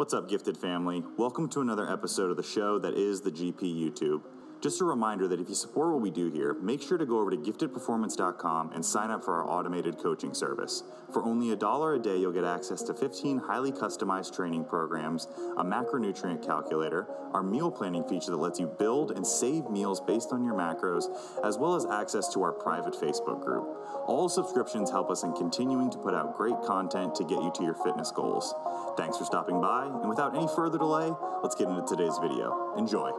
What's up, gifted family? Welcome to another episode of the show that is the GP YouTube. Just a reminder that if you support what we do here, make sure to go over to giftedperformance.com and sign up for our automated coaching service. For only $1 a day, you'll get access to 15 highly customized training programs, a macronutrient calculator, our meal planning feature that lets you build and save meals based on your macros, as well as access to our private Facebook group. All subscriptions help us in continuing to put out great content to get you to your fitness goals. Thanks for stopping by, and without any further delay, let's get into today's video. Enjoy.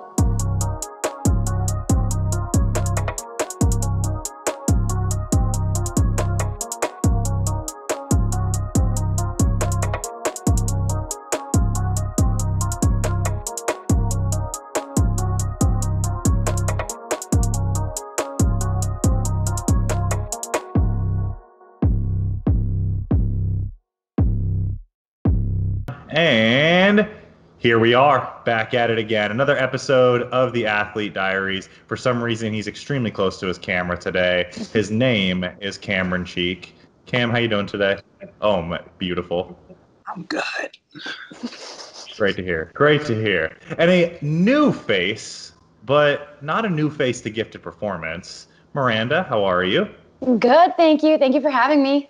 And here we are back at it again. Another episode of the Athlete Diaries. For some reason, he's extremely close to his camera today. His name is Cameron Cheek. Cam, how you doing today? Oh, my, beautiful. I'm good. Great to hear. Great to hear. And a new face, but not a new face to Gifted Performance. Miranda, how are you? Good, thank you. Thank you for having me.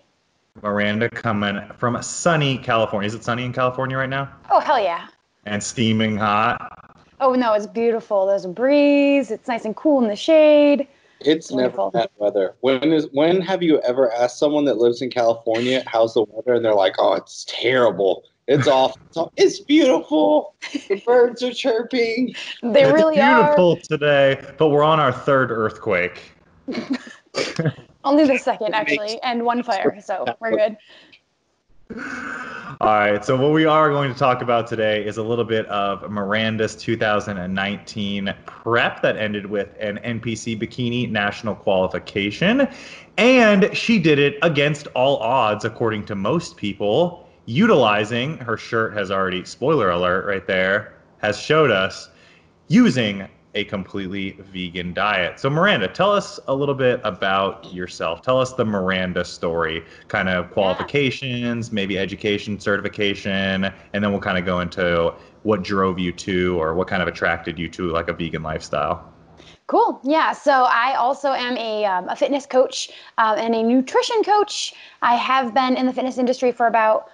Miranda coming from sunny California. Is it sunny in California right now? Oh, hell yeah. And steaming hot. Oh, no, it's beautiful. There's a breeze. It's nice and cool in the shade. It's wonderful. Never that weather. When have you ever asked someone that lives in California, how's the weather? And they're like, oh, it's terrible. It's awful. It's beautiful. The birds are chirping. They really are. It's beautiful today, but we're on our third earthquake. Only the second, actually, and one fire, so we're good. All right, so what we are going to talk about today is a little bit of Miranda's 2019 prep that ended with an NPC bikini national qualification, and she did it against all odds, according to most people, utilizing, her shirt has already, spoiler alert right there, has showed us, using a completely vegan diet. So Miranda, tell us a little bit about yourself. Tell us the Miranda story, kind of qualifications, maybe education, certification, and then we'll kind of go into what drove you to or what kind of attracted you to like a vegan lifestyle. Cool. Yeah. So I also am a fitness coach and a nutrition coach. I have been in the fitness industry for about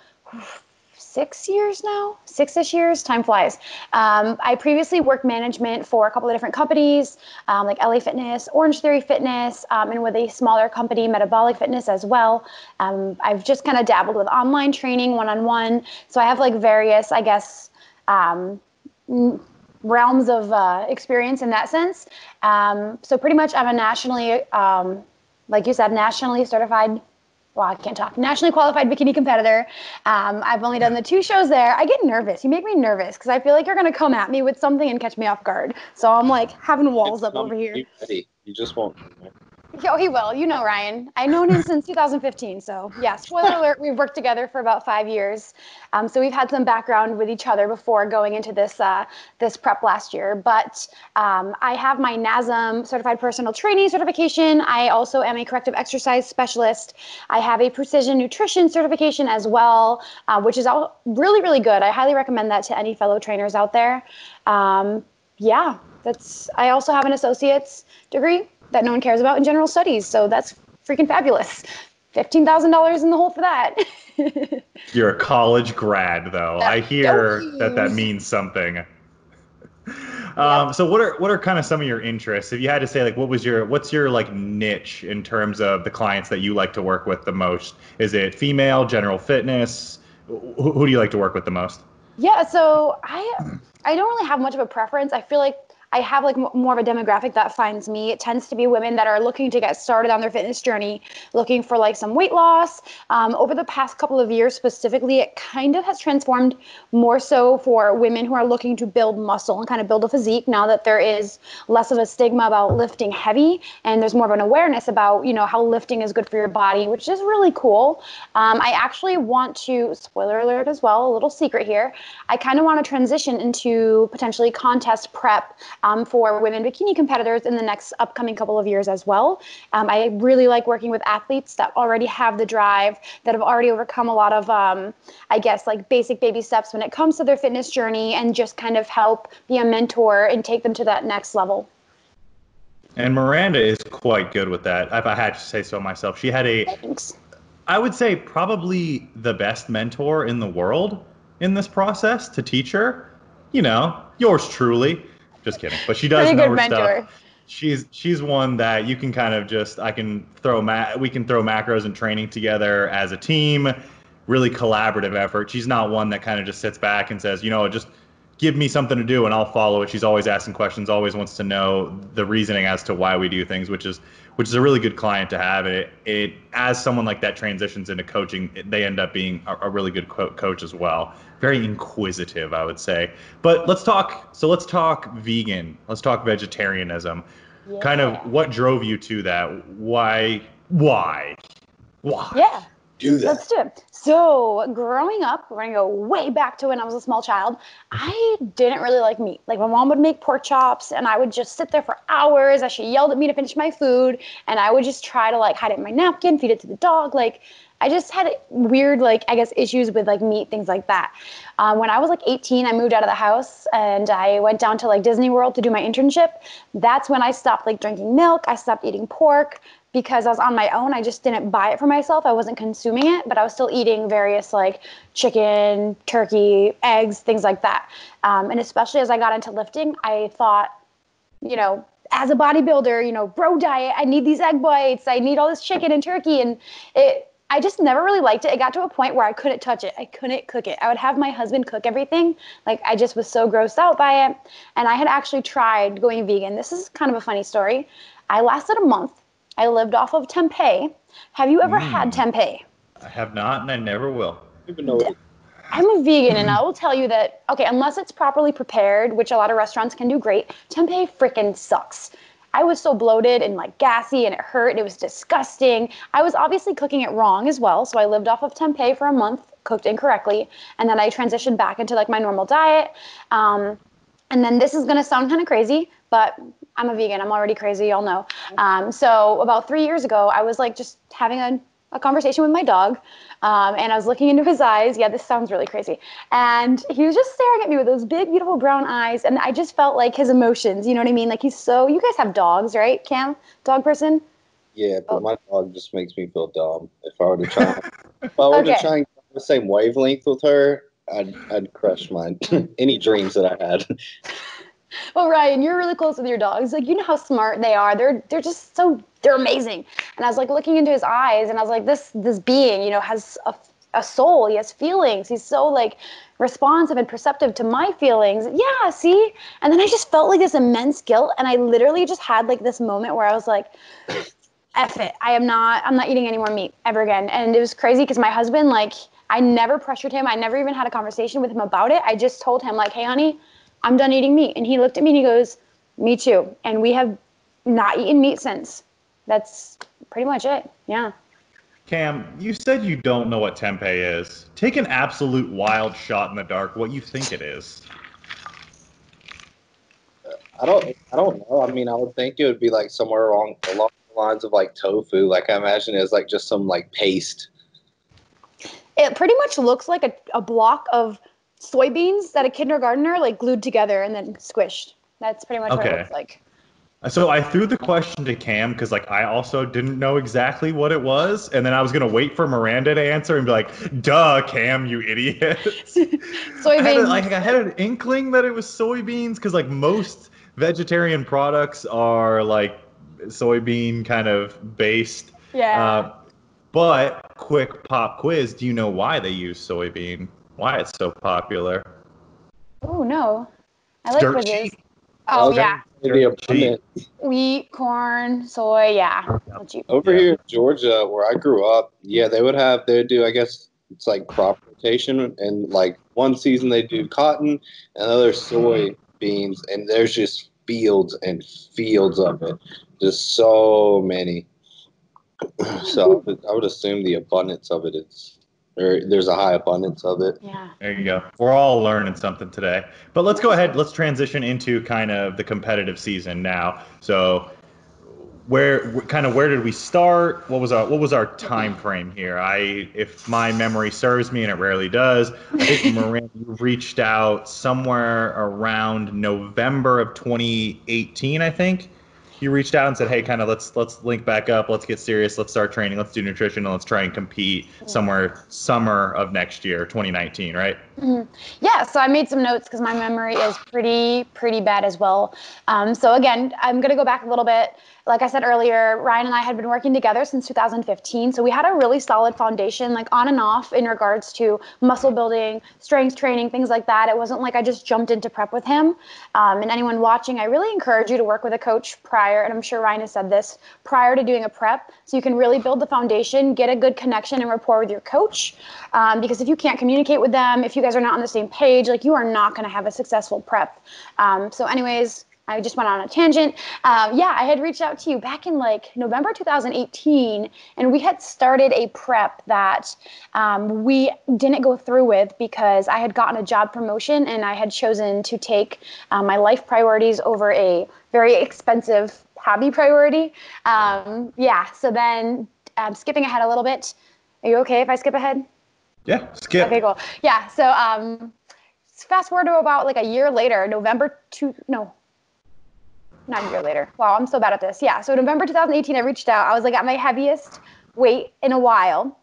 6 years now, six-ish years, time flies. I previously worked management for a couple of different companies, like LA Fitness, Orange Theory Fitness, and with a smaller company, Metabolic Fitness as well. I've just kind of dabbled with online training, one-on-one. So I have like various, I guess, realms of experience in that sense. So pretty much I'm a nationally, like you said, nationally certified, well, I can't talk, nationally qualified bikini competitor. I've only done the 2 shows there. I get nervous. You make me nervous because I feel like you're going to come at me with something and catch me off guard. So I'm like having walls up over here. You just won't. Oh, he will. You know Ryan. I've known him since 2015. So yeah, spoiler alert, we've worked together for about 5 years. So we've had some background with each other before going into this this prep last year. But I have my NASM Certified Personal Training certification. I also am a corrective exercise specialist. I have a precision nutrition certification as well, which is all really, really good. I highly recommend that to any fellow trainers out there. Yeah, that's. I also have an associate's degree that no one cares about in general studies. So that's freaking fabulous. $15,000 in the hole for that. You're a college grad though. I hear that means something. Yeah. So what are kind of some of your interests? If you had to say like, what's your like niche in terms of the clients that you like to work with the most? Is it female, general fitness? Who do you like to work with the most? Yeah. So I don't really have much of a preference. I feel like I have like more of a demographic that finds me. It tends to be women that are looking to get started on their fitness journey, looking for like some weight loss. Over the past couple of years specifically, it kind of has transformed more so for women who are looking to build muscle and kind of build a physique now that there is less of a stigma about lifting heavy and there's more of an awareness about, you know, how lifting is good for your body, which is really cool. I actually want to, spoiler alert as well, a little secret here, I kind of want to transition into potentially contest prep for women bikini competitors in the next upcoming couple of years as well. I really like working with athletes that already have the drive, that have already overcome a lot of, I guess, like basic baby steps when it comes to their fitness journey, and just kind of help be a mentor and take them to that next level. And Miranda is quite good with that, if I had to say so myself. She had a, I would say, probably the best mentor in the world in this process to teach her. You know, yours truly. Just kidding. But she does know her stuff. She's one that you can kind of just, we can throw macros and training together as a team. Really collaborative effort. She's not one that kind of just sits back and says, you know, just give me something to do and I'll follow it. She's always asking questions, always wants to know the reasoning as to why we do things, which is a really good client to have. It as someone like that transitions into coaching, they end up being a really good coach as well. Very inquisitive, I would say. But let's talk vegan. Let's talk vegetarianism. Yeah. Kind of what drove you to that? Why? Yeah. Do that. Let's do it. So growing up, we're going to go way back to when I was a small child. I didn't really like meat. Like, my mom would make pork chops and I would just sit there for hours as she yelled at me to finish my food. And I would just try to, like, hide it in my napkin, feed it to the dog. Like, I just had weird, like, I guess, issues with, like, meat, things like that. When I was, like, 18, I moved out of the house and I went down to, like, Disney World to do my internship. That's when I stopped, like, drinking milk. I stopped eating pork. Because I was on my own, I just didn't buy it for myself. I wasn't consuming it, but I was still eating various, like, chicken, turkey, eggs, things like that. And especially as I got into lifting, I thought, you know, as a bodybuilder, you know, bro diet, I need these egg bites, I need all this chicken and turkey. And I just never really liked it. It got to a point where I couldn't touch it. I couldn't cook it. I would have my husband cook everything. Like, I just was so grossed out by it. And I had actually tried going vegan. This is kind of a funny story. I lasted a month. I lived off of tempeh. Have you ever had tempeh? I have not, and I never will. I'm a vegan, and I will tell you that, okay, unless it's properly prepared, which a lot of restaurants can do great, tempeh freaking sucks. I was so bloated and, like, gassy, and it hurt, and it was disgusting. I was obviously cooking it wrong as well, so I lived off of tempeh for a month, cooked incorrectly, and then I transitioned back into, like, my normal diet. And then this is going to sound kind of crazy, but I'm a vegan. I'm already crazy. Y'all know. So about 3 years ago, I was, like, just having a conversation with my dog. And I was looking into his eyes. Yeah, this sounds really crazy. And he was just staring at me with those big, beautiful brown eyes. And I just felt, like, his emotions. You know what I mean? Like, he's so, you guys have dogs, right? Cam, dog person? Yeah, but my dog just makes me feel dumb. If I were to try, if I were to try and get the same wavelength with her, I'd crush mine. Any dreams that I had. Well, Ryan, you're really close with your dogs. Like, you know how smart they are. They're just so, they're amazing. And I was, like, looking into his eyes, and I was like, this being, you know, has a soul. He has feelings. He's so, like, responsive and perceptive to my feelings. Yeah, see? And then I just felt, like, this immense guilt, and I literally just had, like, this moment where I was like, F it. I'm not eating any more meat ever again. And it was crazy because my husband, like, I never pressured him. I never even had a conversation with him about it. I just told him, like, hey, honey, I'm done eating meat. And he looked at me and he goes, me too. And we have not eaten meat since. That's pretty much it. Yeah. Cam, you said you don't know what tempeh is. Take an absolute wild shot in the dark what you think it is. I don't know. I mean, I would think it would be, like, somewhere along the lines of, like, tofu. Like, I imagine it's, like, just some, like, paste. It pretty much looks like a block of soybeans that a kindergartner, like, glued together and then squished. That's pretty much what it looks like. So I threw the question to Cam because, like, I also didn't know exactly what it was, and then I was gonna wait for Miranda to answer and be like, "Duh, Cam, you idiot." Soybeans. I had an inkling that it was soybeans because, like, most vegetarian products are, like, soybean kind of based. Yeah. But quick pop quiz: do you know why they use soybean? Why it's so popular? Oh, no. I like what it is. Oh, yeah. Wheat, corn, soy, yeah. Over here in Georgia, where I grew up, yeah, they do, I guess, it's like crop rotation. And, like, one season they do cotton, and other soybeans. And there's just fields and fields of it. Just so many. So I would assume the abundance of it is There's a high abundance of it. Yeah. There you go. We're all learning something today. But let's go ahead. Let's transition into kind of the competitive season now. So where did we start? What was our time frame here? If my memory serves me, and it rarely does, I think Miranda reached out somewhere around November of 2018, I think. You reached out and said, hey, kind of let's link back up. Let's get serious. Let's start training. Let's do nutrition. And let's try and compete somewhere summer of next year, 2019, right? Mm-hmm. Yeah. So I made some notes because my memory is pretty bad as well. So again, I'm going to go back a little bit. Like I said earlier, Ryan and I had been working together since 2015. So we had a really solid foundation, like on and off in regards to muscle building, strength training, things like that. It wasn't like I just jumped into prep with him. And anyone watching, I really encourage you to work with a coach prior, and I'm sure Ryan has said this, prior to doing a prep, so you can really build the foundation, get a good connection and rapport with your coach. Because if you can't communicate with them, if you guys are not on the same page, like you are not gonna have a successful prep. So anyways, I just went on a tangent. Yeah, I had reached out to you back in like November 2018, and we had started a prep that we didn't go through with because I had gotten a job promotion and I had chosen to take my life priorities over a very expensive hobby priority. So then skipping ahead a little bit. Are you okay if I skip ahead? Yeah, skip. Okay, cool. Yeah, so fast forward to about like a year later, not a year later. Wow, I'm so bad at this. Yeah, so November 2018, I reached out. I was like at my heaviest weight in a while.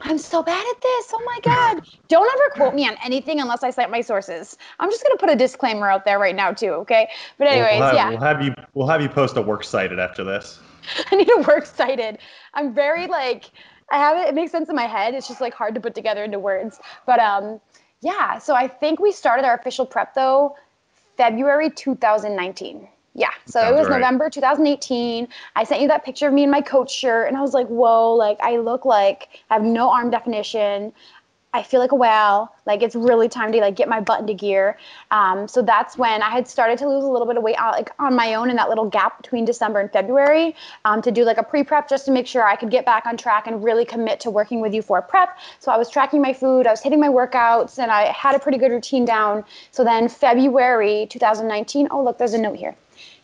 I'm so bad at this. Oh, my God. Don't ever quote me on anything unless I cite my sources. I'm just going to put a disclaimer out there right now, too, okay? But anyways, We'll have you post a works cited after this. I need a works cited. I'm very, like, I have it. It makes sense in my head. It's just, like, hard to put together into words. But, yeah, so I think we started our official prep, though, February 2019. Yeah. So it was right. November 2018. I sent you that picture of me in my coach shirt, and I was like, whoa, like I look like I have no arm definition. I feel like a whale. Like it's really time to like get my butt into gear. So that's when I had started to lose a little bit of weight like on my own in that little gap between December and February to do like a pre-prep just to make sure I could get back on track and really commit to working with you for prep. So I was tracking my food, I was hitting my workouts, and I had a pretty good routine down. So then February 2019, oh look, there's a note here.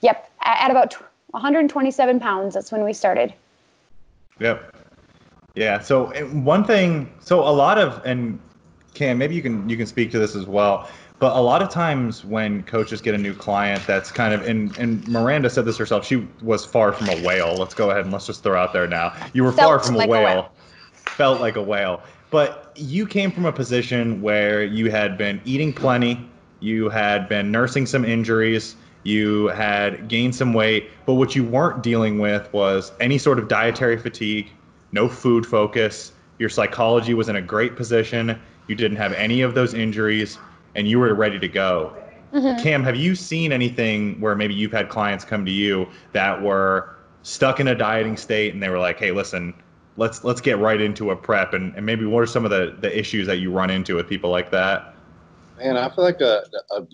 Yep, at about 127 pounds, that's when we started. Yep. Yeah. So one thing, so a lot of, and Cam, maybe you can speak to this as well, but a lot of times when coaches get a new client, that's kind of, and Miranda said this herself, she was far from a whale. Let's go ahead and let's just throw out there now. You were far from a whale. Felt like a whale, but you came from a position where you had been eating plenty. You had been nursing some injuries. You had gained some weight, but what you weren't dealing with was any sort of dietary fatigue. No food focus. Your psychology was in a great position. You didn't have any of those injuries, and you were ready to go. Mm-hmm. Cam, have you seen anything where maybe you've had clients come to you that were stuck in a dieting state, and they were like, hey, listen, let's get right into a prep, and maybe what are some of the issues that you run into with people like that? Man, I feel like a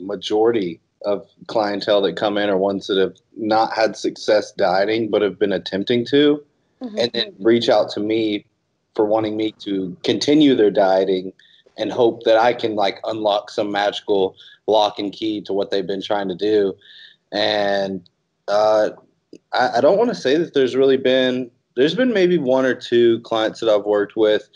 majority of clientele that come in are ones that have not had success dieting but have been attempting to. Mm-hmm. And then reach out to me for wanting me to continue their dieting and hope that I can like unlock some magical lock and key to what they've been trying to do. And I don't want to say that there's been maybe one or two clients that I've worked with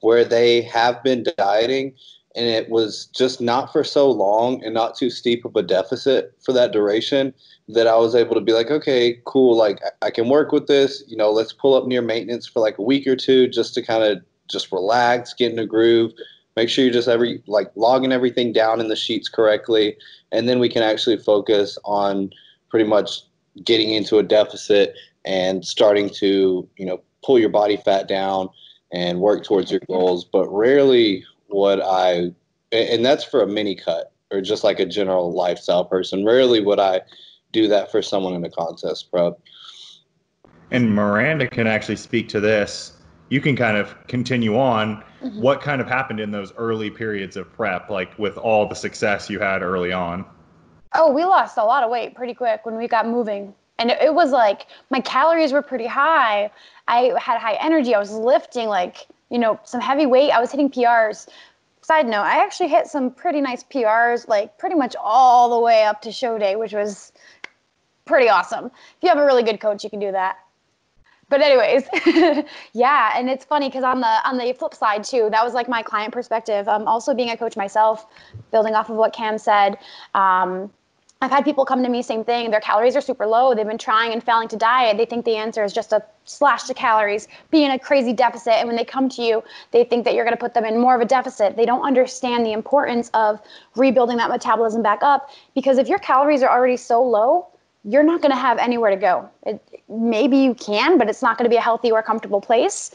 where they have been dieting and it was just not for so long and not too steep of a deficit for that duration that I was able to be like, okay, cool, like I can work with this, you know, let's pull up near maintenance for like a week or two just to kind of just relax, get in a groove, make sure you're just logging everything down in the sheets correctly, and then we can actually focus on pretty much getting into a deficit and starting to, you know, pull your body fat down and work towards your goals. But rarely would I, and that's for a mini cut or just like a general lifestyle person, rarely would I do that for someone in a contest prep. And Miranda can actually speak to this. You can kind of continue on what kind of happened in those early periods of prep, like with all the success you had early on. Oh, we lost a lot of weight pretty quick when we got moving. And it was like my calories were pretty high. I had high energy. I was lifting like you know, some heavy weight. I was hitting PRs. Side note, I actually hit some pretty nice PRs, like pretty much all the way up to show day, which was pretty awesome. If you have a really good coach, you can do that. But anyways, yeah, and it's funny because on the flip side too, that was like my client perspective. Also being a coach myself, building off of what Cam said, I've had people come to me, same thing. Their calories are super low. They've been trying and failing to diet. They think the answer is just to slash the calories, be in a crazy deficit. And when they come to you, they think that you're going to put them in more of a deficit. They don't understand the importance of rebuilding that metabolism back up, because if your calories are already so low, you're not going to have anywhere to go. Maybe you can, but it's not going to be a healthy or comfortable place.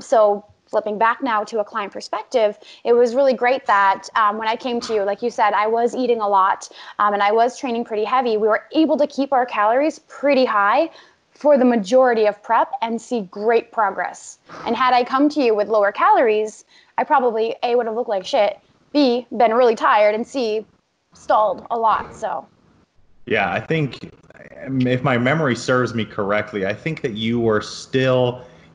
So flipping back now to a client perspective, it was really great that when I came to you, like you said, I was eating a lot and I was training pretty heavy. We were able to keep our calories pretty high for the majority of prep and see great progress. And had I come to you with lower calories, I probably, A, would have looked like shit, B, been really tired, and C, stalled a lot. So, yeah, I think if my memory serves me correctly, I think that you were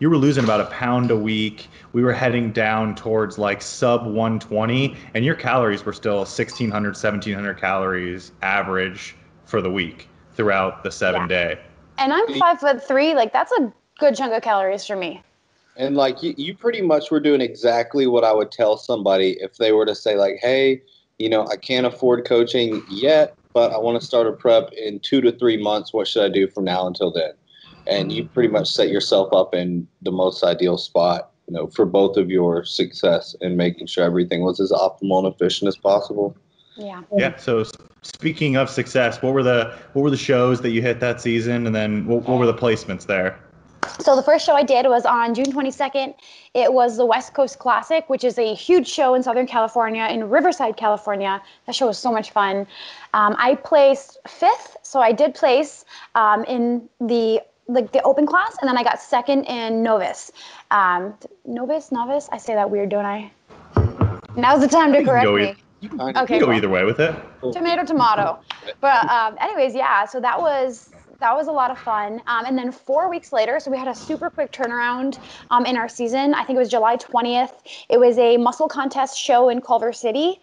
losing about a pound a week. We were heading down towards like sub 120, and your calories were still 1,600, 1,700 calories average for the week throughout the 7 day. And I'm 5'3", like that's a good chunk of calories for me. And like you pretty much were doing exactly what I would tell somebody if they were to say like, hey, you know, I can't afford coaching yet, but I want to start a prep in 2 to 3 months. What should I do from now until then? And you pretty much set yourself up in the most ideal spot, you know, for both of your success and making sure everything was as optimal and efficient as possible. Yeah. Yeah. So speaking of success, what were the shows that you hit that season, and then what were the placements there? So the first show I did was on June 22nd. It was the West Coast Classic, which is a huge show in Southern California, in Riverside, California. That show was so much fun. I placed fifth, so I did place in the open class, and then I got second in novice. Novice? I say that weird, don't I? Now's the time to correct me. Okay, you can go either way with it. Tomato, tomato. But anyways, yeah, so that was a lot of fun. And then 4 weeks later, so we had a super quick turnaround in our season. I think it was July 20th. It was a muscle contest show in Culver City,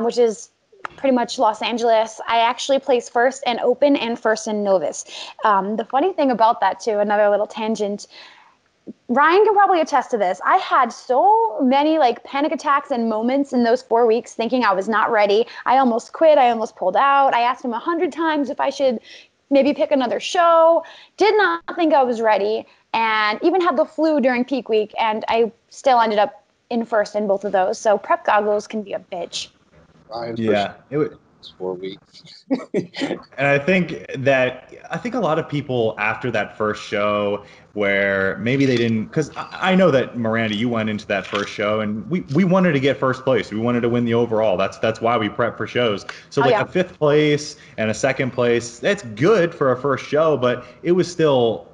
which is pretty much Los Angeles. I actually placed first in open and first in novice. The funny thing about that too, another little tangent, Ryan can probably attest to this. I had so many like panic attacks and moments in those 4 weeks thinking I was not ready. I almost quit. I almost pulled out. I asked him 100 times if I should maybe pick another show. Did not think I was ready, and even had the flu during peak week, and I still ended up in first in both of those. So prep goggles can be a bitch. Yeah, it's 4 weeks. And I think a lot of people after that first show where maybe they didn't, because I know that Miranda, you went into that first show and we wanted to get first place. We wanted to win the overall. That's why we prep for shows. So like a fifth place and a second place, that's good for a first show, but it was still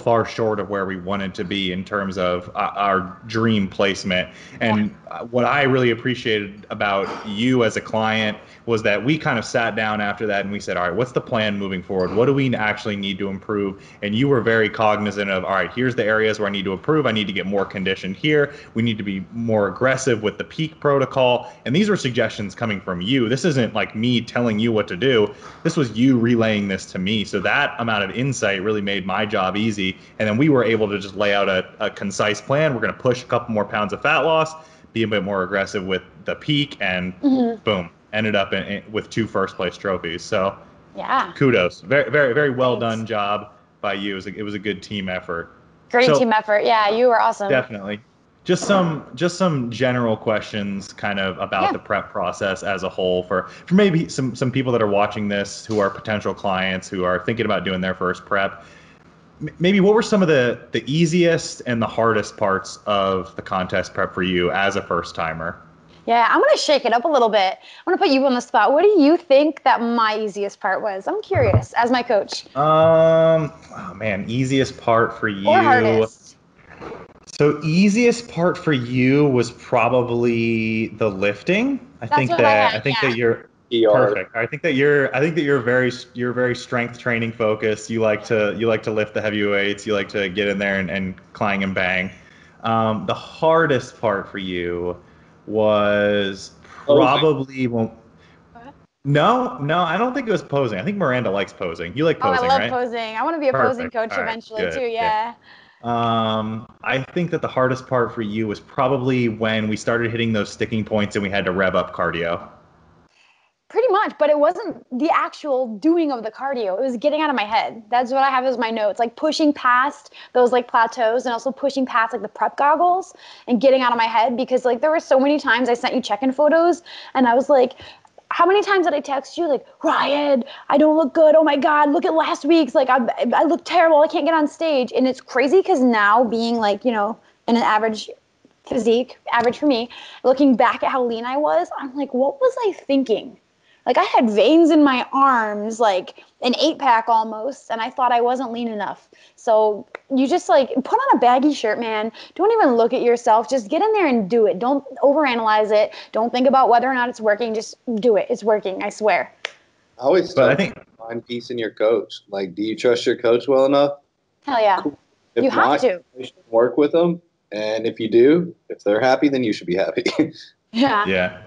far short of where we wanted to be in terms of our dream placement. And what I really appreciated about you as a client was that we kind of sat down after that and we said, all right, what's the plan moving forward? What do we actually need to improve? And you were very cognizant of, all right, here's the areas where I need to improve. I need to get more conditioned here. We need to be more aggressive with the peak protocol. And these were suggestions coming from you. This isn't like me telling you what to do. This was you relaying this to me. So that amount of insight really made my job easy. And then we were able to just lay out a concise plan. We're going to push a couple more pounds of fat loss, be a bit more aggressive with the peak, and boom. Ended up with 2 first-place trophies. So, yeah, kudos. Very, very, very well done job by you. It was a good team effort. Great team effort. Yeah, you were awesome. Definitely. Just some general questions kind of about the prep process as a whole for maybe some people that are watching this who are potential clients who are thinking about doing their first prep. Maybe what were some of the easiest and the hardest parts of the contest prep for you as a first-timer? Yeah, I'm going to shake it up a little bit. I'm going to put you on the spot. What do you think that my easiest part was? I'm curious, as my coach. Oh man, easiest part for you. Or hardest. So easiest part for you was probably the lifting. I think that you're perfect. I think that you're very strength training focused. You like to lift the heavy weights. You like to get in there and clang and bang. The hardest part for you was probably No, I don't think it was posing. I think Miranda likes posing. You like posing, right? Oh, I love posing. I want to be a posing coach eventually too, yeah. I think that the hardest part for you was probably when we started hitting those sticking points and we had to rev up cardio. Pretty much, but it wasn't the actual doing of the cardio. It was getting out of my head. That's what I have as my notes, like pushing past those like plateaus and also pushing past like the prep goggles and getting out of my head, because like there were so many times I sent you check-in photos and I was like, how many times did I text you like, Ryan, I don't look good. Oh my God, look at last week's. Like I look terrible. I can't get on stage. And it's crazy because now being like, you know, in an average physique, average for me, looking back at how lean I was, I'm like, what was I thinking? Like I had veins in my arms, like an 8-pack almost, and I thought I wasn't lean enough. So you just like put on a baggy shirt, man. Don't even look at yourself. Just get in there and do it. Don't overanalyze it. Don't think about whether or not it's working. Just do it. It's working. I swear. I always start with mind piece in your coach. Like, do you trust your coach well enough? Hell yeah. Cool. You have to. You should work with them. And if you do, if they're happy, then you should be happy. Yeah. Yeah.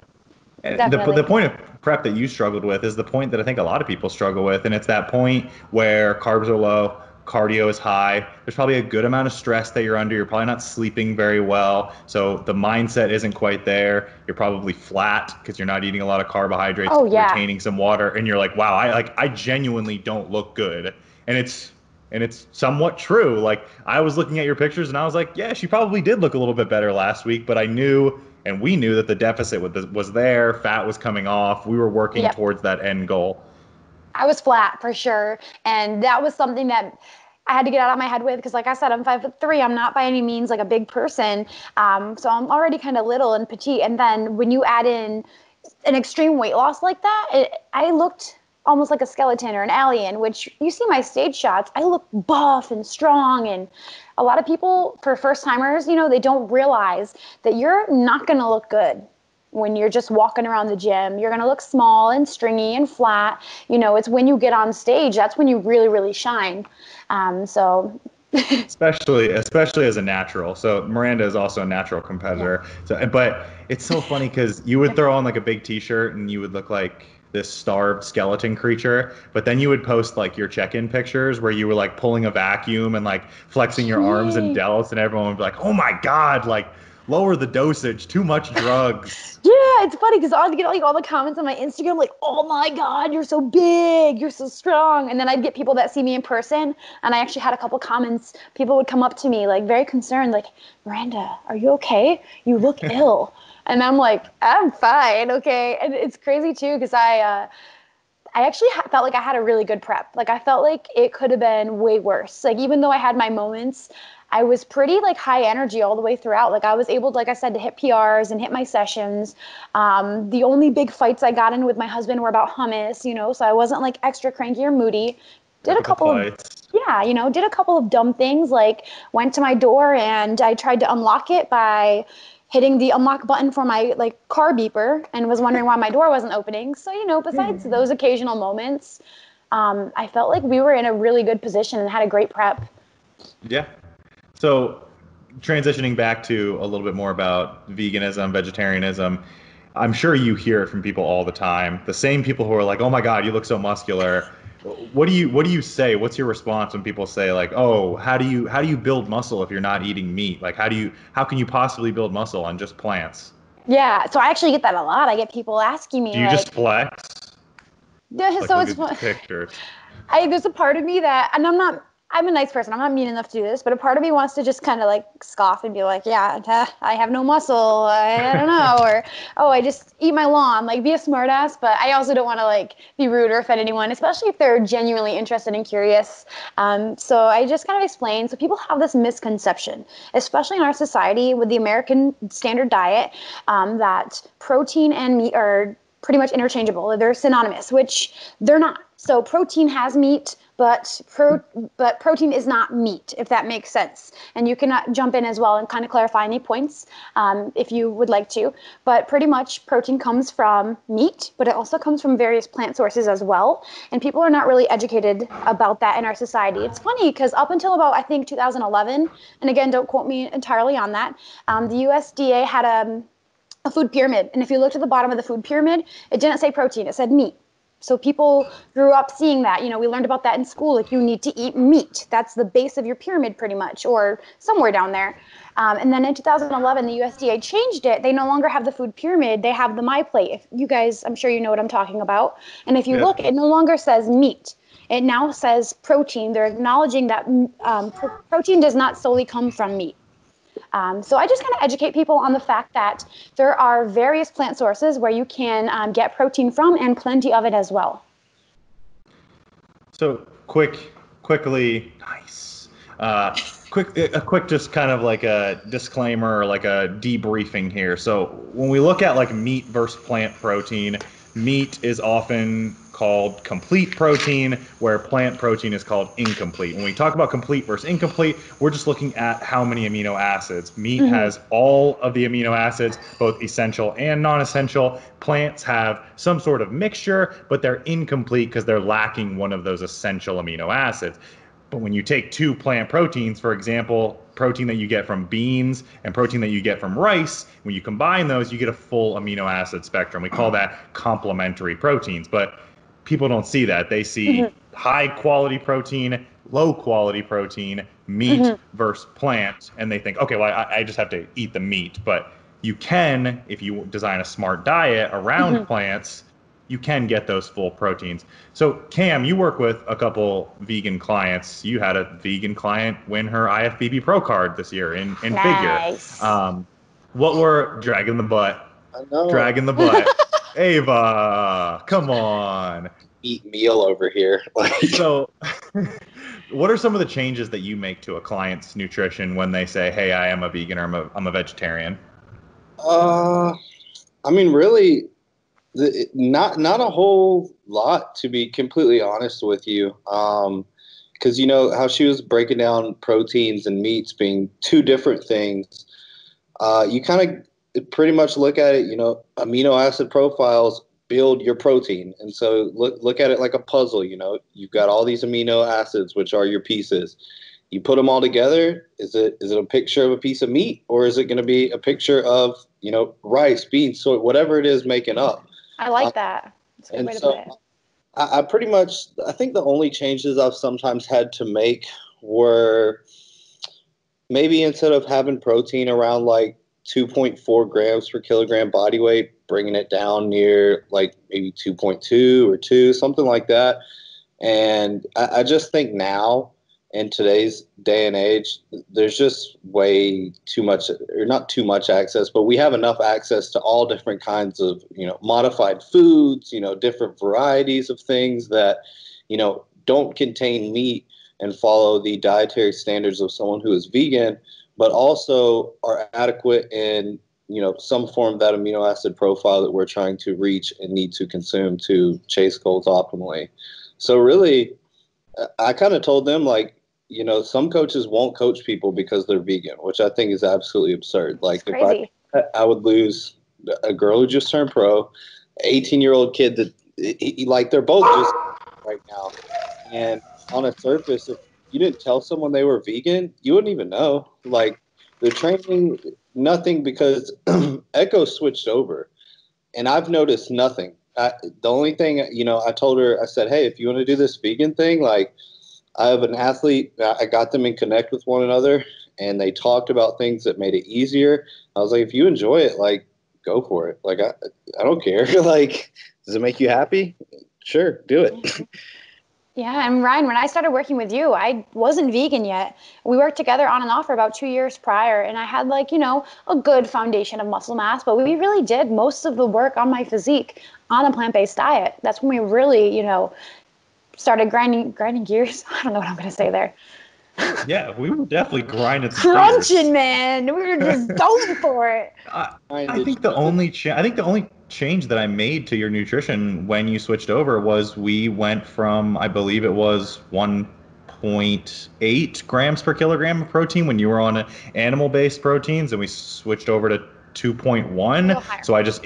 The point of prep that you struggled with is the point that I think a lot of people struggle with, and it's that point where carbs are low, cardio is high. There's probably a good amount of stress that you're under. You're probably not sleeping very well, so the mindset isn't quite there. You're probably flat because you're not eating a lot of carbohydrates, retaining some water, and you're like, wow, I genuinely don't look good. And it's somewhat true. Like I was looking at your pictures and I was like, yeah, she probably did look a little bit better last week, but I knew and we knew that the deficit was there, fat was coming off, we were working towards that end goal. I was flat for sure, and that was something that I had to get out of my head with, because like I said, I'm 5'3", I'm not by any means like a big person, so I'm already kind of little and petite, and then when you add in an extreme weight loss like that, I looked almost like a skeleton or an alien, which you see my stage shots, I look buff and strong. And a lot of people, for first timers, you know, they don't realize that you're not gonna look good when you're just walking around the gym. You're gonna look small and stringy and flat. You know, it's when you get on stage, that's when you really, really shine. Especially as a natural. So Miranda is also a natural competitor. Yeah. So, but it's so funny because you would throw on like a big t-shirt and you would look like this starved skeleton creature, but then you would post like your check-in pictures where you were like pulling a vacuum and like flexing your arms and delts, and everyone would be like, oh my God, like lower the dosage, too much drugs. Yeah, it's funny because I'd get like all the comments on my Instagram like, oh my God, you're so big, you're so strong. And then I'd get people that see me in person, and I actually had a couple comments, people would come up to me like very concerned like, Miranda, are you okay? You look ill. And I'm like, I'm fine, okay. And it's crazy too, because I actually felt like I had a really good prep. Like I felt like it could have been way worse. Like even though I had my moments, I was pretty like high energy all the way throughout. Like I was able, like I said, to hit PRs and hit my sessions. The only big fights I got in with my husband were about hummus, you know, so I wasn't like extra cranky or moody. Did a couple of did a couple of dumb things, like went to my door and I tried to unlock it by hitting the unlock button for my like car beeper, and was wondering why my door wasn't opening. So, you know, besides those occasional moments, I felt like we were in a really good position and had a great prep. Yeah. So transitioning back to a little bit more about veganism, vegetarianism, I'm sure you hear it from people all the time. The same people who are like, oh my God, you look so muscular. What do you say? What's your response when people say like, oh, how do you build muscle if you're not eating meat? Like how can you possibly build muscle on just plants? Yeah, so I actually get that a lot. I get people asking me, do you like, just flex? Yeah, so it's pictures. There's a part of me that, and I'm a nice person, I'm not mean enough to do this, but a part of me wants to just kind of like scoff and be like, yeah, I have no muscle, I don't know, or, oh, I just eat my lawn, like be a smart ass, but I also don't want to like be rude or offend anyone, especially if they're genuinely interested and curious. So I just kind of explain, so people have this misconception, especially in our society with the American standard diet, that protein and meat are pretty much interchangeable, they're synonymous, which they're not. So protein has meat, but protein is not meat, if that makes sense. And you can jump in as well and kind of clarify any points if you would like to. But pretty much protein comes from meat, but it also comes from various plant sources as well. And people are not really educated about that in our society. It's funny because up until about, I think, 2011, and again, don't quote me entirely on that, the USDA had a food pyramid. And if you looked at the bottom of the food pyramid, it didn't say protein, it said meat. So people grew up seeing that. You know, we learned about that in school. Like, you need to eat meat. That's the base of your pyramid pretty much, or somewhere down there. And then in 2011, the USDA changed it. They no longer have the food pyramid. They have the MyPlate. If you guys, I'm sure you know what I'm talking about. And if you look, it no longer says meat. It now says protein. They're acknowledging that protein does not solely come from meat. So I just kind of educate people on the fact that there are various plant sources where you can get protein from, and plenty of it as well. So quick, just kind of like a disclaimer, or like a debriefing here. So when we look at like meat versus plant protein, meat is often called complete protein, where plant protein is called incomplete. When we talk about complete versus incomplete, we're just looking at how many amino acids. Meat has all of the amino acids, both essential and non-essential. Plants have some sort of mixture, but they're incomplete because they're lacking one of those essential amino acids. But when you take two plant proteins, for example, protein that you get from beans and protein that you get from rice, when you combine those, you get a full amino acid spectrum. We call that complementary proteins. But people don't see that. They see high quality protein, low quality protein, meat versus plant, and they think, okay, well, I just have to eat the meat. But you can, if you design a smart diet around plants, you can get those full proteins. So Cam, you work with a couple vegan clients. You had a vegan client win her IFBB Pro card this year in nice. Figure. What were, dragging the butt, dragging the butt. Ava, come on. Eat meal over here. So what are some of the changes that you make to a client's nutrition when they say, hey, I am a vegan, or I'm a vegetarian? I mean, really, not a whole lot, to be completely honest with you. Because, you know, how she was breaking down proteins and meats being two different things, you kind of pretty much look at it, you know, amino acid profiles build your protein. And so look at it like a puzzle, you know. You've got all these amino acids, which are your pieces. You put them all together, is it a picture of a piece of meat, or is it going to be a picture of, you know, rice, beans, soy, whatever it is making up? I like that. That's a good way to put it. I pretty much, I think the only changes I've sometimes had to make were maybe instead of having protein around like 2.4 grams per kilogram body weight, bringing it down near like maybe 2.2 or 2, something like that. And I just think now in today's day and age, there's just way too much, or not too much access, but we have enough access to all different kinds of, you know, modified foods, you know, different varieties of things that, you know, don't contain meat and follow the dietary standards of someone who is vegan, but also are adequate in, you know, some form of that amino acid profile that we're trying to reach and need to consume to chase goals optimally. So really, I kind of told them, like, you know, some coaches won't coach people because they're vegan, which I think is absolutely absurd. Like, if I would lose a girl who just turned pro, 18-year-old kid that, like, they're both just right now. And on a surface, if you didn't tell someone they were vegan, you wouldn't even know. Like, they're training nothing because Echo switched over, and I've noticed nothing. The only thing, you know, I told her, I said, hey, if you want to do this vegan thing, like, I have an athlete, I got them in Connect with one another, and they talked about things that made it easier. I was like, if you enjoy it, like, go for it. Like, I don't care. Like, does it make you happy? Sure, do it. Yeah, and Ryan, when I started working with you, I wasn't vegan yet. We worked together on and off for about 2 years prior, and I had, like, you know, a good foundation of muscle mass, but we really did most of the work on my physique on a plant-based diet. That's when we really, you know, started grinding gears. I don't know what I'm going to say there. Yeah, we were definitely grinding. Crunching, man. We were just going for it. I think the only change that I made to your nutrition when you switched over was we went from, I believe it was 1.8 grams per kilogram of protein when you were on animal-based proteins, and we switched over to 2.1. So I just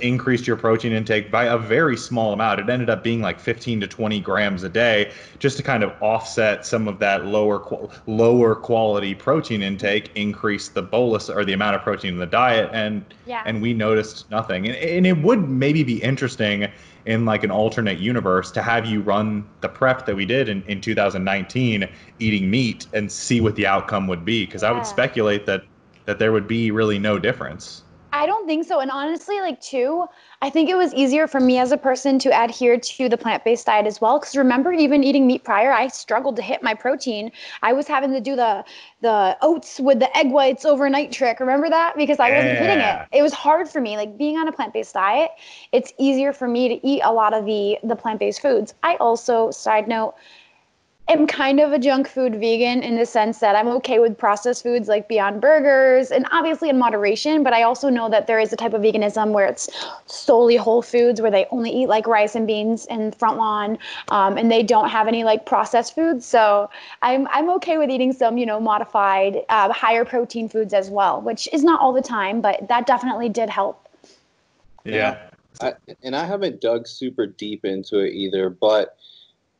increased your protein intake by a very small amount. It ended up being like 15 to 20 grams a day, just to kind of offset some of that lower quality protein intake, increase the bolus or the amount of protein in the diet, and we noticed nothing. And it would maybe be interesting in like an alternate universe to have you run the prep that we did in 2019, eating meat, and see what the outcome would be, because I would speculate that there would be really no difference. I don't think so. And honestly, like too, I think it was easier for me as a person to adhere to the plant-based diet as well. Because remember, even eating meat prior, I struggled to hit my protein. I was having to do the oats with the egg whites overnight trick. Remember that? Because I wasn't hitting it. It was hard for me. Like being on a plant-based diet, it's easier for me to eat a lot of the plant-based foods. I also, side note, I'm kind of a junk food vegan in the sense that I'm okay with processed foods like Beyond Burgers, and obviously in moderation, but I also know that there is a type of veganism where it's solely whole foods, where they only eat like rice and beans and front lawn, and they don't have any like processed foods. So I'm okay with eating some, you know, modified, higher protein foods as well, which is not all the time, but that definitely did help. Yeah. I haven't dug super deep into it either, but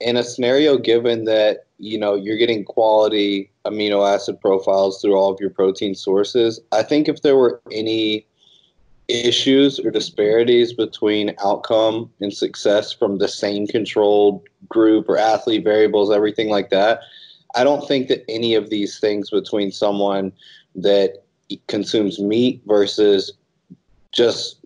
in a scenario given that, you know, you're getting quality amino acid profiles through all of your protein sources, I think if there were any issues or disparities between outcome and success from the same controlled group or athlete variables, everything like that, I don't think that any of these things between someone that consumes meat versus just,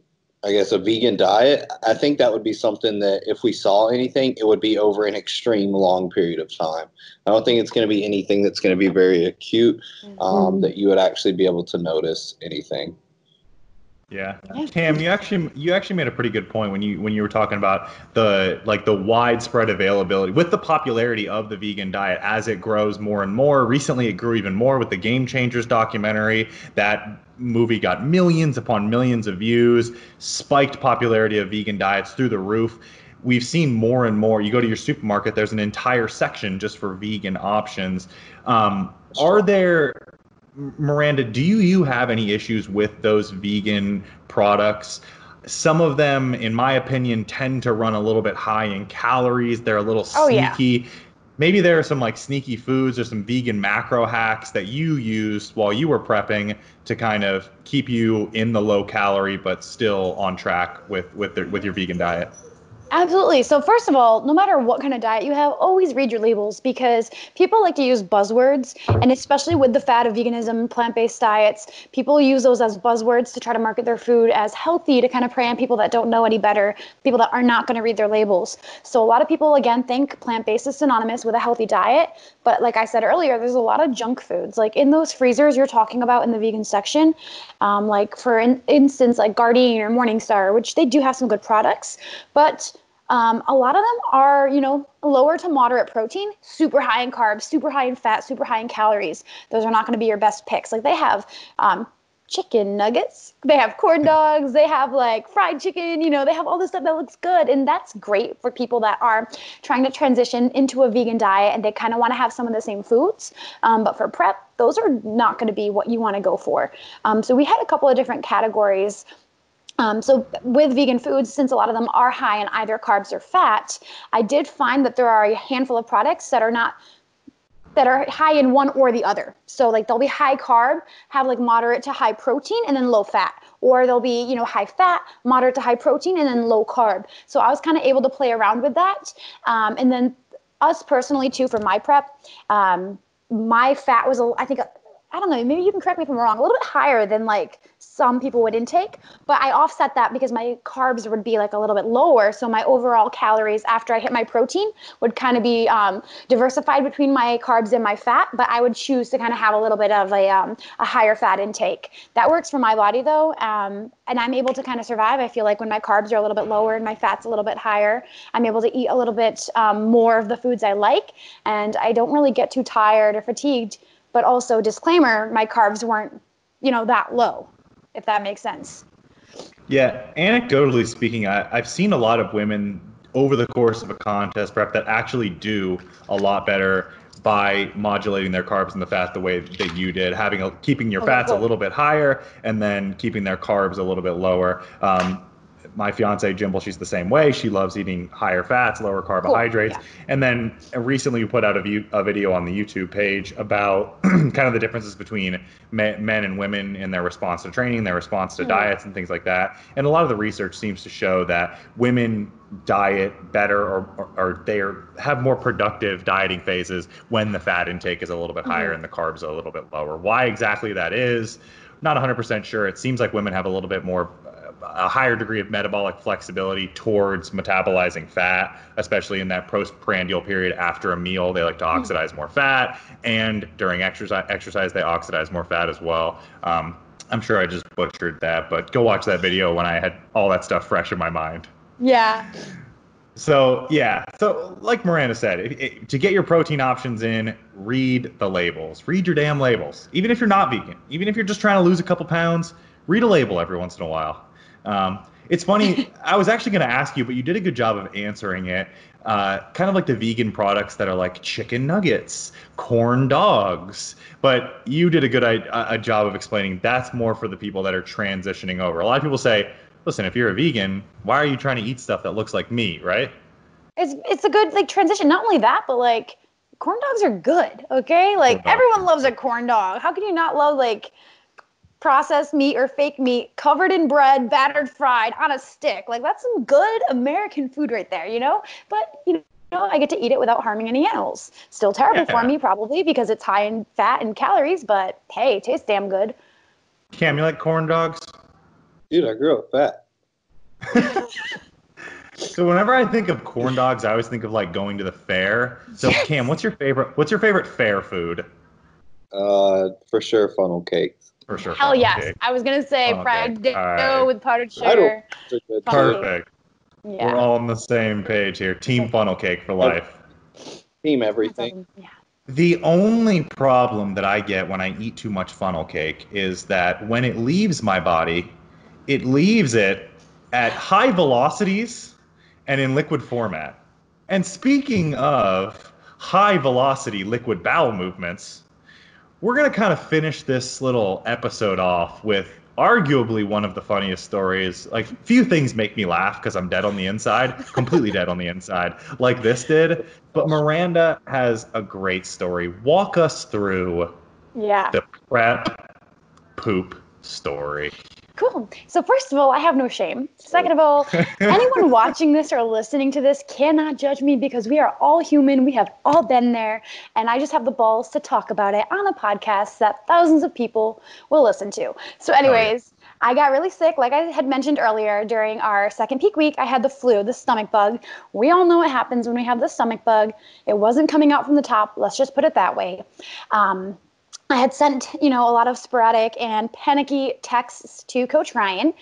I guess, a vegan diet, I think that would be something that if we saw anything, it would be over an extreme long period of time. I don't think it's going to be anything that's going to be very acute, that you would actually be able to notice anything. Yeah. Cam, you actually made a pretty good point when you were talking about the widespread availability with the popularity of the vegan diet as it grows more and more. Recently, it grew even more with the Game Changers documentary. That movie got millions upon millions of views, spiked popularity of vegan diets through the roof. We've seen more and more. You go to your supermarket, there's an entire section just for vegan options. Are there... Miranda, do you have any issues with those vegan products? Some of them, in my opinion, tend to run a little bit high in calories. They're a little sneaky. Yeah. Maybe there are some like sneaky foods or some vegan macro hacks that you used while you were prepping to kind of keep you in the low calorie but still on track with your vegan diet. Absolutely. So first of all, no matter what kind of diet you have, always read your labels, because people like to use buzzwords, and especially with the fad of veganism, plant-based diets, people use those as buzzwords to try to market their food as healthy to kind of prey on people that don't know any better, people that are not going to read their labels. So a lot of people, again, think plant-based is synonymous with a healthy diet. But like I said earlier, there's a lot of junk foods, like in those freezers you're talking about in the vegan section, like for instance, like Gardein or Morningstar, which they do have some good products, but a lot of them are, you know, lower to moderate protein, super high in carbs, super high in fat, super high in calories. Those are not going to be your best picks. Like they have chicken nuggets, they have corn dogs, they have like fried chicken, you know, they have all this stuff that looks good. And that's great for people that are trying to transition into a vegan diet and they kind of want to have some of the same foods. But for prep, those are not going to be what you want to go for. So we had a couple of different categories. So with vegan foods, since a lot of them are high in either carbs or fat, I did find that there are a handful of products that are high in one or the other. So like they'll be high carb, have like moderate to high protein, and then low fat. Or they'll be, you know, high fat, moderate to high protein, and then low carb. So I was kind of able to play around with that. And then us personally too, for my prep, my fat was, I don't know, maybe you can correct me if I'm wrong, a little bit higher than like some people would intake, but I offset that because my carbs would be like a little bit lower. So my overall calories after I hit my protein would kind of be diversified between my carbs and my fat, but I would choose to kind of have a little bit of a higher fat intake. That works for my body though, and I'm able to kind of survive. I feel like when my carbs are a little bit lower and my fat's a little bit higher, I'm able to eat a little bit more of the foods I like, and I don't really get too tired or fatigued. But also, disclaimer, my carbs weren't, you know, that low, if that makes sense. Yeah, anecdotally speaking, I've seen a lot of women over the course of a contest prep that actually do a lot better by modulating their carbs and the fat the way that you did, having a, keeping your fats a little bit higher and then keeping their carbs a little bit lower. My fiance Jimble, she's the same way. She loves eating higher fats, lower carbohydrates. Yeah. And then recently we put out a video on the YouTube page about kind of the differences between men and women in their response to training, their response to diets and things like that. And a lot of the research seems to show that women diet better or they have more productive dieting phases when the fat intake is a little bit higher and the carbs a little bit lower. Why exactly that is, not 100% sure. It seems like women have a little bit more a higher degree of metabolic flexibility towards metabolizing fat, especially in that postprandial period after a meal. They like to oxidize more fat, and during exercise they oxidize more fat as well. I'm sure I just butchered that, but go watch that video when I had all that stuff fresh in my mind. Yeah. So yeah, so like Miranda said, to get your protein options in, read the labels. Read your damn labels. Even if you're not vegan, even if you're just trying to lose a couple pounds, read a label every once in a while. It's funny, I was actually going to ask you, but you did a good job of answering it. Kind of like the vegan products that are like chicken nuggets, corn dogs. But you did a good job of explaining that's more for the people that are transitioning over. A lot of people say, listen, if you're a vegan, why are you trying to eat stuff that looks like meat, right? It's a good like transition. Not only that, but like corn dogs are good, okay? Like everyone loves a corn dog. How can you not love like processed meat or fake meat covered in bread, battered, fried on a stick? Like that's some good American food right there, you know? But you know, I get to eat it without harming any animals. Still terrible for me probably because it's high in fat and calories, but hey, it tastes damn good. Cam, you like corn dogs? Dude, I grew up fat. So whenever I think of corn dogs, I always think of like going to the fair. So Cam, what's your favorite fair food? For sure funnel cakes. For sure. Hell yes. Cake. I was going to say fried dough with powdered sugar. Perfect. Yeah. We're all on the same page here. Team funnel cake for life. Team everything. Yeah. The only problem that I get when I eat too much funnel cake is that when it leaves my body, it leaves it at high velocities and in liquid format. And speaking of high velocity liquid bowel movements, we're going to kind of finish this little episode off with arguably one of the funniest stories. Like, few things make me laugh because I'm dead on the inside, completely dead on the inside, like this did. But Miranda has a great story. Walk us through the prep poop story. Cool. So first of all, I have no shame. Second of all, anyone watching this or listening to this cannot judge me because we are all human. We have all been there. And I just have the balls to talk about it on a podcast that thousands of people will listen to. So anyways, I got really sick. Like I had mentioned earlier, during our second peak week, I had the flu, the stomach bug. We all know what happens when we have the stomach bug. It wasn't coming out from the top. Let's just put it that way. I had sent, you know, a lot of sporadic and panicky texts to Coach Ryan,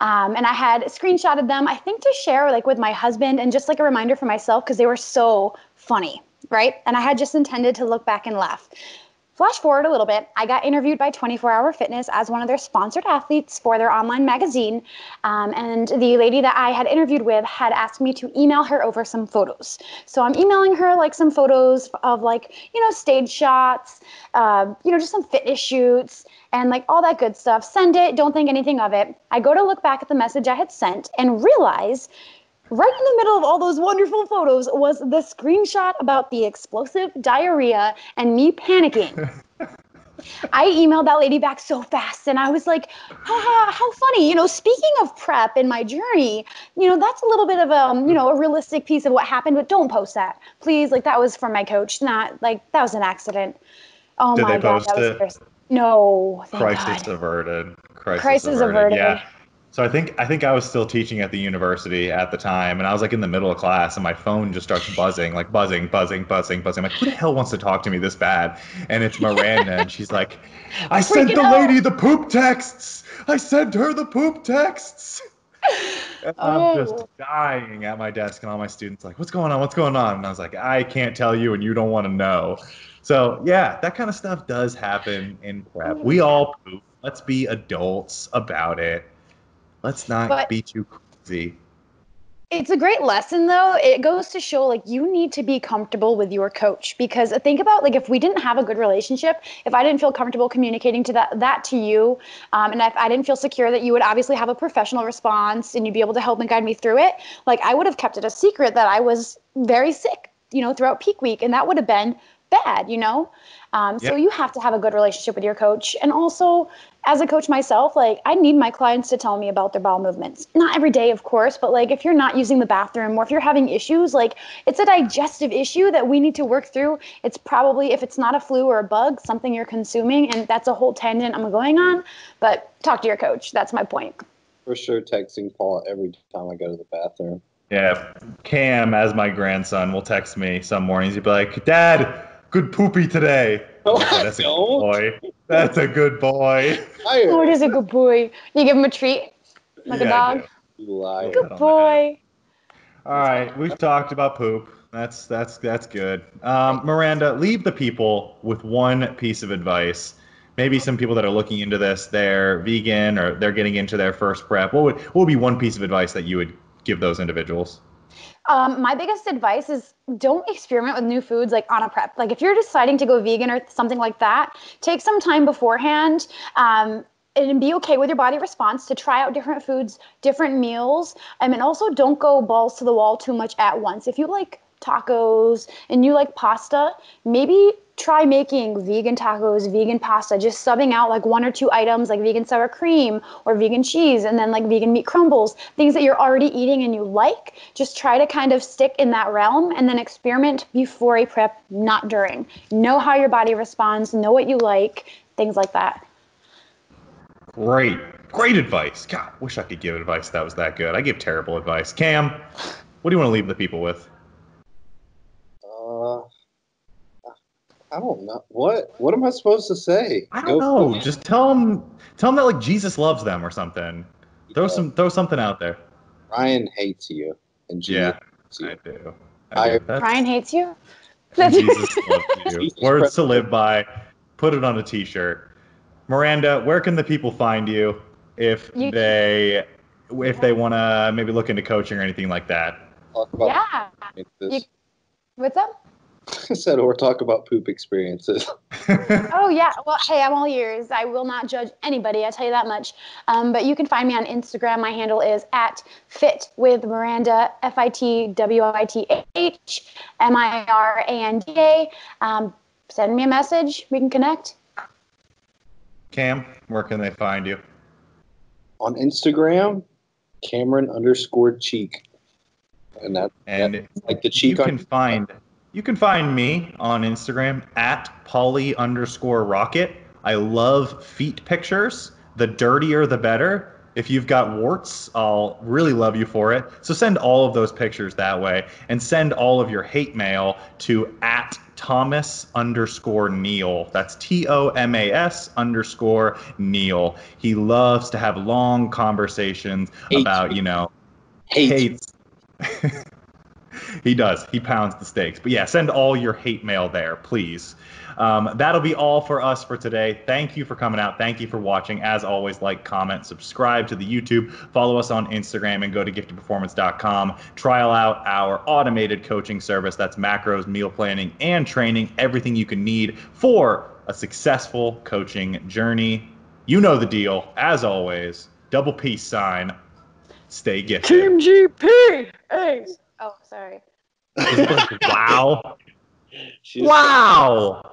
and I had screenshotted them, I think, to share like with my husband and just like a reminder for myself because they were so funny, right? And I had just intended to look back and laugh. Flash forward a little bit, I got interviewed by 24 Hour Fitness as one of their sponsored athletes for their online magazine, and the lady that I had interviewed with had asked me to email her over some photos. So I'm emailing her like some photos of like, you know, stage shots, you know, just some fitness shoots and like all that good stuff. Send it, don't think anything of it. I go to look back at the message I had sent and realize right in the middle of all those wonderful photos was the screenshot about the explosive diarrhea and me panicking. I emailed that lady back so fast and I was like, haha, how funny. You know, speaking of prep in my journey, you know, that's a little bit of you know, a realistic piece of what happened, but don't post that. Please, like that was from my coach, not like that was an accident. Oh my God, that was embarrassing. No, thank God. Crisis averted. Crisis averted. Yeah. So I think I was still teaching at the university at the time, and I was like in the middle of class, and my phone just starts buzzing, like buzzing. I'm like, who the hell wants to talk to me this bad? And it's Miranda, and she's like, I sent the lady the poop texts. I sent her the poop texts. And I'm just dying at my desk, and all my students like, what's going on? What's going on? And I was like, I can't tell you, and you don't want to know. So yeah, that kind of stuff does happen in prep. We all poop. Let's be adults about it. Let's not be too crazy. It's a great lesson, though. It goes to show, like, you need to be comfortable with your coach, because think about, like, if we didn't have a good relationship, if I didn't feel comfortable communicating to that to you, and if I didn't feel secure that you would obviously have a professional response and you'd be able to help and guide me through it, like, I would have kept it a secret that I was very sick, you know, throughout peak week, and that would have been bad, you know? So you have to have a good relationship with your coach. And also, as a coach myself, like, I need my clients to tell me about their bowel movements. Not every day, of course, but, like, if you're not using the bathroom or if you're having issues, like, it's a digestive issue that we need to work through. It's probably, if it's not a flu or a bug, something you're consuming, and that's a whole tangent I'm going on, but talk to your coach. That's my point. For sure, texting Paul every time I go to the bathroom. Yeah, Cam, as my grandson, will text me some mornings. He'll be like, Dad, good poopy today. Oh, that's a good boy. That's a good boy. Lord is a good boy. You give him a treat like a dog. You lie. Good boy. All right, we've talked about poop. That's good. Miranda, leave the people with one piece of advice. Maybe some people that are looking into this, they're vegan or they're getting into their first prep. What would be one piece of advice that you would give those individuals? My biggest advice is don't experiment with new foods like on a prep. Like if you're deciding to go vegan or something like that, take some time beforehand and be okay with your body response to try out different foods, different meals. And also don't go balls to the wall too much at once. If you like tacos and you like pasta, maybe try making vegan tacos, vegan pasta, just subbing out like one or two items like vegan sour cream or vegan cheese and then like vegan meat crumbles, things that you're already eating and you like. Just try to kind of stick in that realm and then experiment before a prep, not during. Know how your body responds, know what you like, things like that. Great. Great advice. God, I wish I could give advice that was that good. I give terrible advice. Cam, what do you want to leave the people with? I don't know. What am I supposed to say? I don't know. Just tell them that like Jesus loves them or something. Yeah. Throw something out there. Ryan hates you. And Jesus hates you. I do. Ryan hates you? And Jesus loves you. Words to live by. Put it on a t-shirt. Miranda, where can the people find you if they want to maybe look into coaching or anything like that? What's up? I said, or talk about poop experiences. Oh, yeah. Well, hey, I'm all ears. I will not judge anybody. I tell you that much. But you can find me on Instagram. My handle is @fitwithmiranda, FITWITHMIRANDA. Send me a message. We can connect. Cam, where can they find you? On Instagram, Cameron_cheek. And that's like the cheek you can find. You can find me on Instagram @Polly_Rocket. I love feet pictures. The dirtier, the better. If you've got warts, I'll really love you for it. So send all of those pictures that way and send all of your hate mail to @Thomas_Neal. That's TOMAS_Neal. He loves to have long conversations about hates. He does. He pounds the stakes. But yeah, send all your hate mail there, please. That'll be all for us for today. Thank you for coming out. Thank you for watching. As always, like, comment, subscribe to the YouTube, follow us on Instagram, and go to giftedperformance.com. Trial out our automated coaching service. That's macros, meal planning, and training, everything you can need for a successful coaching journey. You know the deal. As always, $. Stay gifted. Team GP. Hey. Oh, sorry. Wow. Wow.